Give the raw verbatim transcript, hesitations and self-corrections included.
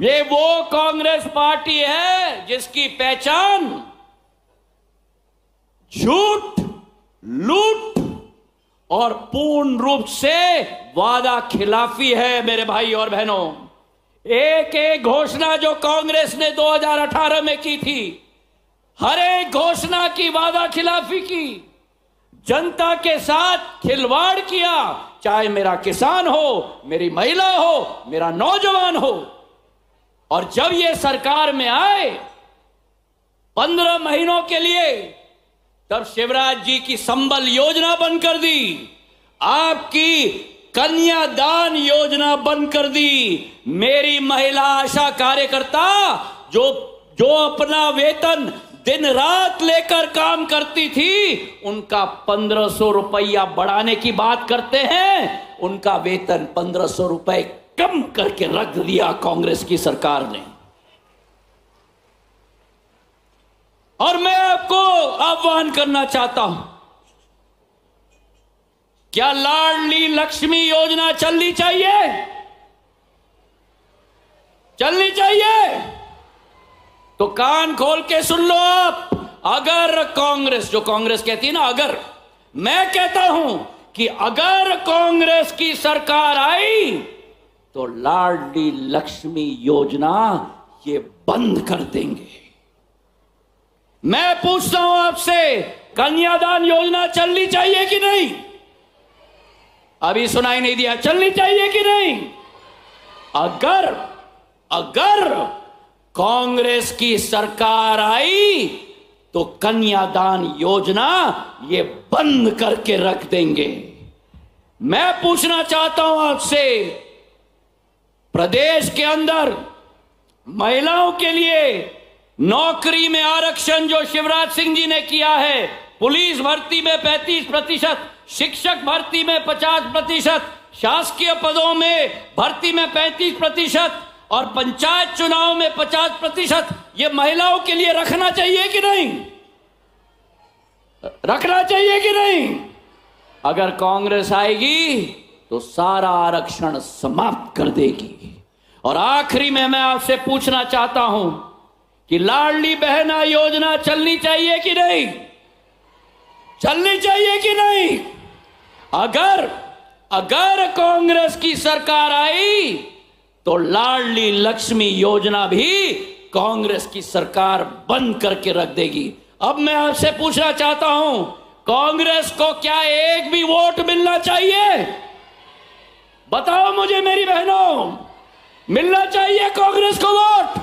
ये वो कांग्रेस पार्टी है जिसकी पहचान झूठ, लूट और पूर्ण रूप से वादा खिलाफी है। मेरे भाई और बहनों, एक एक घोषणा जो कांग्रेस ने दो हज़ार अठारह में की थी, हर एक घोषणा की वादा खिलाफी की, जनता के साथ खिलवाड़ किया, चाहे मेरा किसान हो, मेरी महिला हो, मेरा नौजवान हो। और जब ये सरकार में आए पंद्रह महीनों के लिए, तब शिवराज जी की संबल योजना बंद कर दी, आपकी कन्यादान योजना बंद कर दी। मेरी महिला आशा कार्यकर्ता जो जो अपना वेतन दिन रात लेकर काम करती थी, उनका पंद्रह सौ रुपया बढ़ाने की बात करते हैं, उनका वेतन पंद्रह सौ रुपये कम करके रख दिया कांग्रेस की सरकार ने। और मैं आपको आह्वान करना चाहता हूं, क्या लाडली लक्ष्मी योजना चलनी चाहिए? चलनी चाहिए तो कान खोल के सुन लो आप। अगर कांग्रेस, जो कांग्रेस कहती है ना अगर, मैं कहता हूं कि अगर कांग्रेस की सरकार आई तो लाडली लक्ष्मी योजना ये बंद कर देंगे। मैं पूछता हूं आपसे, कन्यादान योजना चलनी चाहिए कि नहीं? अभी सुनाई नहीं दिया, चलनी चाहिए कि नहीं? अगर अगर कांग्रेस की सरकार आई तो कन्यादान योजना ये बंद करके रख देंगे। मैं पूछना चाहता हूं आपसे, प्रदेश के अंदर महिलाओं के लिए नौकरी में आरक्षण जो शिवराज सिंह जी ने किया है, पुलिस भर्ती में पैंतीस प्रतिशत, शिक्षक भर्ती में पचास प्रतिशत, शासकीय पदों में भर्ती में पैंतीस प्रतिशत और पंचायत चुनाव में पचास प्रतिशत, ये महिलाओं के लिए रखना चाहिए कि नहीं? रखना चाहिए कि नहीं? अगर कांग्रेस आएगी तो सारा आरक्षण समाप्त कर देगी। और आखिरी में मैं आपसे पूछना चाहता हूं कि लाडली बहना योजना चलनी चाहिए कि नहीं? चलनी चाहिए कि नहीं? अगर अगर कांग्रेस की सरकार आई तो लाडली लक्ष्मी योजना भी कांग्रेस की सरकार बंद करके रख देगी। अब मैं आपसे पूछना चाहता हूं, कांग्रेस को क्या एक भी वोट मिलना चाहिए? बताओ मुझे मेरी बहनों, मिलना चाहिए कांग्रेस को वोट?